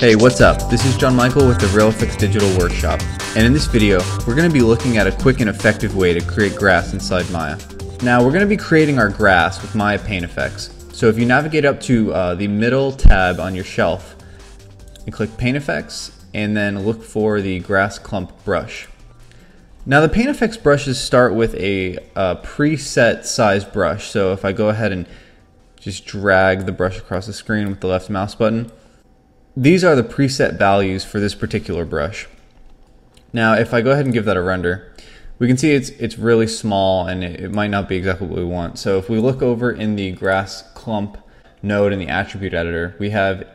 Hey, what's up? This is John Michael with the Real FX Digital Workshop, and in this video we're going to be looking at a quick and effective way to create grass inside Maya. Now we're going to be creating our grass with Maya Paint Effects. So if you navigate up to the middle tab on your shelf, you click Paint Effects and then look for the grass clump brush. Now the Paint Effects brushes start with a preset size brush, so if I go ahead and just drag the brush across the screen with the left mouse button, these are the preset values for this particular brush. Now if I go ahead and give that a render, we can see it's really small and it might not be exactly what we want. So if we look over in the grass clump node in the attribute editor, we have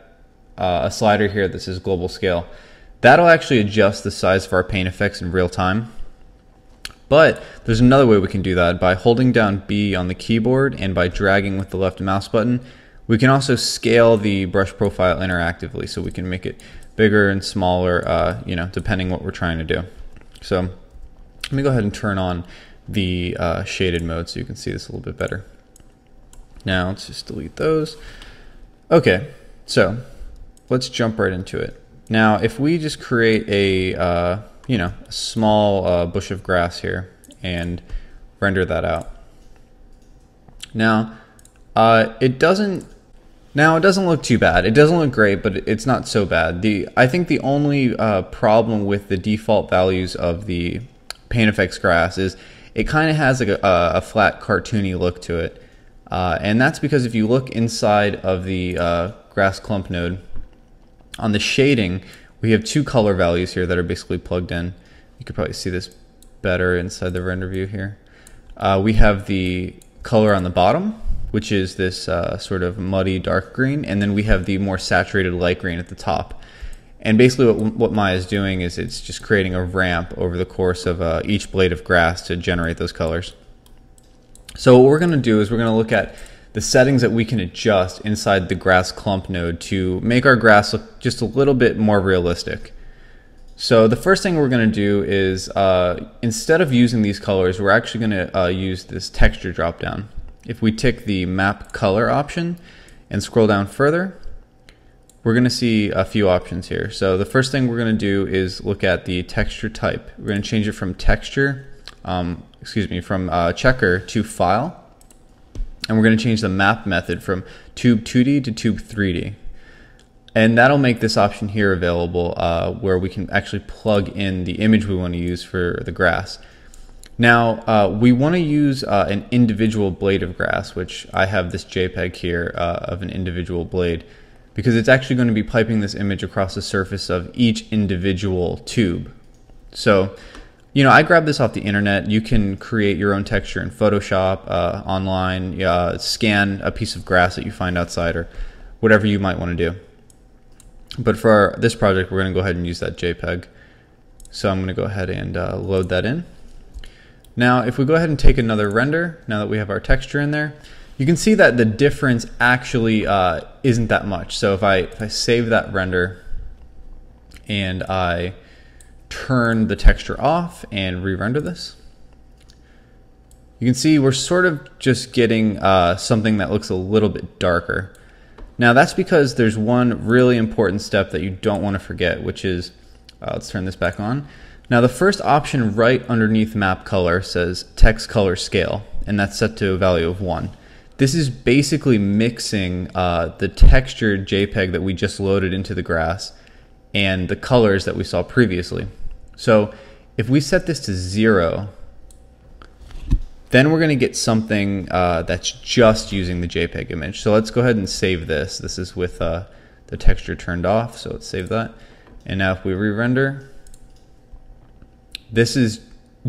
a slider here that says global scale. That'll actually adjust the size of our paint effects in real time. But there's another way we can do that by holding down B on the keyboard and by dragging with the left mouse button. We can also scale the brush profile interactively, so we can make it bigger and smaller, you know, depending what we're trying to do. So let me go ahead and turn on the shaded mode so you can see this a little bit better. Now let's just delete those. Okay, so let's jump right into it. Now if we just create a you know, a small bush of grass here and render that out. Now it doesn't look too bad. It doesn't look great, but it's not so bad. I think the only problem with the default values of the Paint Effects grass is it kind of has like a flat cartoony look to it, and that's because if you look inside of the grass clump node on the shading, we have two color values here that are basically plugged in. You could probably see this better inside the render view here. We have the color on the bottom, which is this sort of muddy dark green, and then we have the more saturated light green at the top. And basically what Maya is doing is it's just creating a ramp over the course of each blade of grass to generate those colors. So what we're going to do is we're going to look at the settings that we can adjust inside the grass clump node to make our grass look just a little bit more realistic. So the first thing we're going to do is instead of using these colors, we're actually going to use this texture dropdown. If we tick the map color option and scroll down further, we're going to see a few options here. So the first thing we're going to do is look at the texture type. We're going to change it from texture, checker to file. And we're going to change the map method from tube 2D to tube 3D. And that'll make this option here available where we can actually plug in the image we want to use for the grass. Now we want to use an individual blade of grass, which I have this JPEG here of an individual blade, because it's actually going to be piping this image across the surface of each individual tube. So, you know, I grabbed this off the internet. You can create your own texture in Photoshop, online, scan a piece of grass that you find outside or whatever you might want to do. But for this project, we're going to go ahead and use that JPEG. So I'm going to go ahead and load that in. Now, if we go ahead and take another render, now that we have our texture in there, you can see that the difference actually isn't that much. So if I save that render and I turn the texture off and re-render this, you can see we're sort of just getting something that looks a little bit darker. Now that's because there's one really important step that you don't want to forget, which is, let's turn this back on. Now the first option right underneath map color says text color scale, and that's set to a value of 1. This is basically mixing the textured JPEG that we just loaded into the grass and the colors that we saw previously. So if we set this to 0, then we're going to get something that's just using the JPEG image. So let's go ahead and save this. This is with the texture turned off, so let's save that. And now if we re-render, this is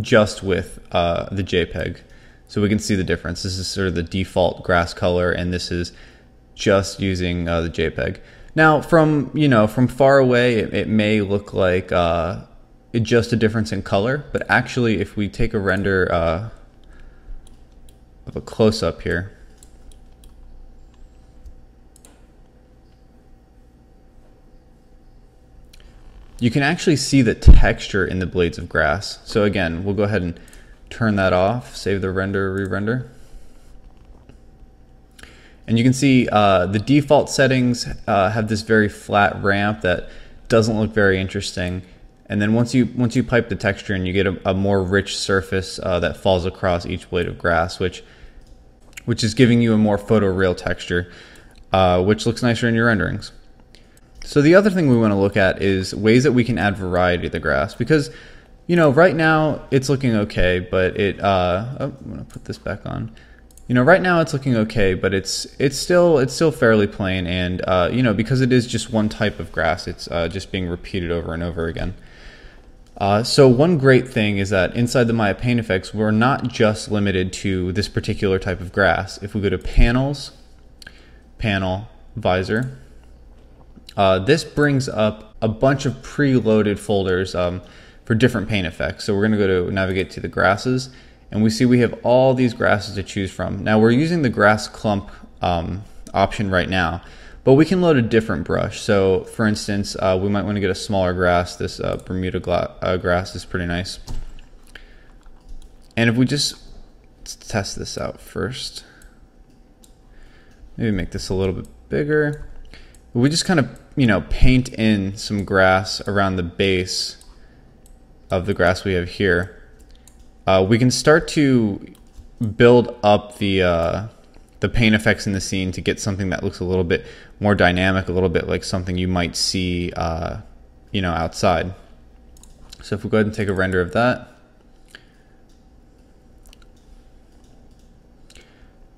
just with the JPEG. So we can see the difference. This is sort of the default grass color, and this is just using the JPEG. Now from far away, it may look like just a difference in color, but actually if we take a render of a close-up here, you can actually see the texture in the blades of grass. So again, we'll go ahead and turn that off, save the render, re-render. And you can see the default settings have this very flat ramp that doesn't look very interesting. And then once you pipe the texture in, you get a more rich surface that falls across each blade of grass, which is giving you a more photoreal texture, which looks nicer in your renderings. So the other thing we want to look at is ways that we can add variety to the grass, because you know right now it's looking okay, but it I'm gonna put this back on. You know right now it's looking okay, but it's still fairly plain, and you know, because it is just one type of grass, it's just being repeated over and over again. So one great thing is that inside the Maya Paint Effects, we're not just limited to this particular type of grass. If we go to Panels, Panel, Visor, this brings up a bunch of preloaded folders for different paint effects. So we're going to go to navigate to the grasses, and we see we have all these grasses to choose from. Now we're using the grass clump option right now, but we can load a different brush. So for instance, we might want to get a smaller grass. This Bermuda grass is pretty nice. And if we just test this out first, maybe make this a little bit bigger. We just kind of, you know, paint in some grass around the base of the grass we have here. We can start to build up the paint effects in the scene to get something that looks a little bit more dynamic, a little bit like something you might see, you know, outside. So if we go ahead and take a render of that,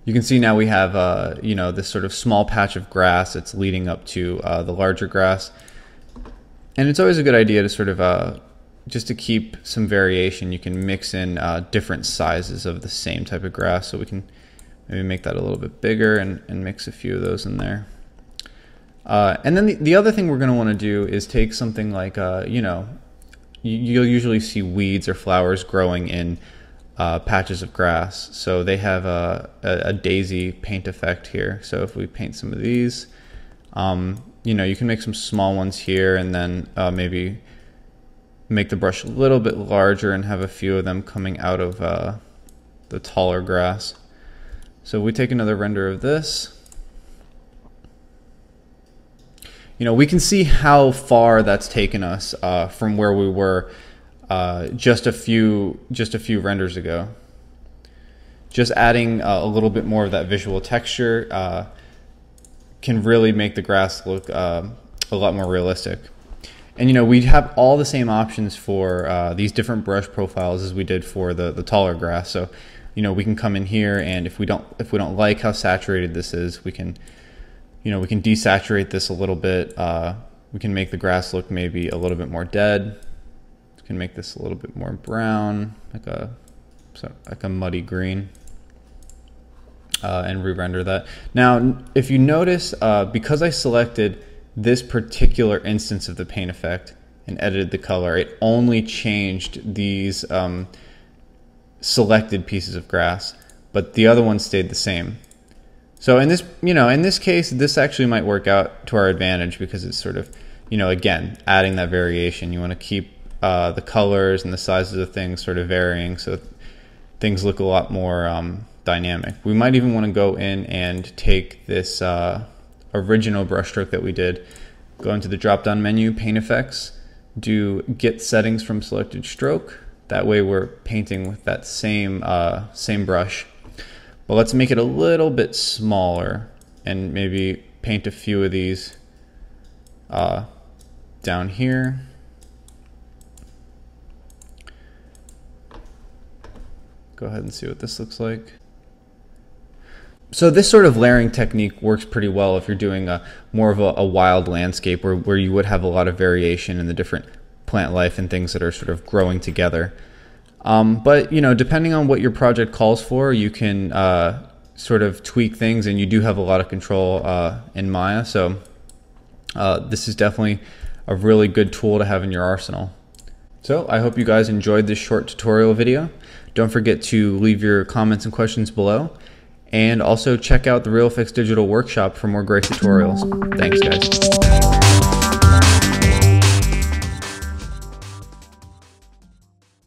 you can see now we have, you know, this sort of small patch of grass that's leading up to the larger grass. And it's always a good idea to sort of, just to keep some variation, you can mix in different sizes of the same type of grass. So we can maybe make that a little bit bigger and mix a few of those in there. And then the other thing we're going to want to do is take something like, you know, you'll usually see weeds or flowers growing in patches of grass. So they have a daisy paint effect here. So if we paint some of these, you know, you can make some small ones here, and then maybe make the brush a little bit larger and have a few of them coming out of the taller grass. So we take another render of this. You know, we can see how far that's taken us from where we were just a few renders ago. Just adding a little bit more of that visual texture can really make the grass look a lot more realistic. And you know, we have all the same options for these different brush profiles as we did for the taller grass. So you know, we can come in here, and if we don't like how saturated this is, we can, you know, we can desaturate this a little bit. We can make the grass look maybe a little bit more dead. Can make this a little bit more brown, like a muddy green, and re-render that. Now, if you notice, because I selected this particular instance of the paint effect and edited the color, it only changed these selected pieces of grass, but the other one stayed the same. So in this, you know, in this case, this actually might work out to our advantage, because it's sort of, you know, again, adding that variation. You want to keep the colors and the sizes of things sort of varying, so things look a lot more dynamic. We might even want to go in and take this original brushstroke that we did, go into the drop down menu, Paint Effects, do Get Settings from Selected Stroke. That way we're painting with that same brush. But let's make it a little bit smaller and maybe paint a few of these down here. Go ahead and see what this looks like. So this sort of layering technique works pretty well if you're doing more of a wild landscape where you would have a lot of variation in the different plant life and things that are sort of growing together. But you know, depending on what your project calls for, you can sort of tweak things, and you do have a lot of control in Maya. So this is definitely a really good tool to have in your arsenal. So I hope you guys enjoyed this short tutorial video. Don't forget to leave your comments and questions below, and also check out the Real FX Digital Workshop for more great tutorials. Thanks guys.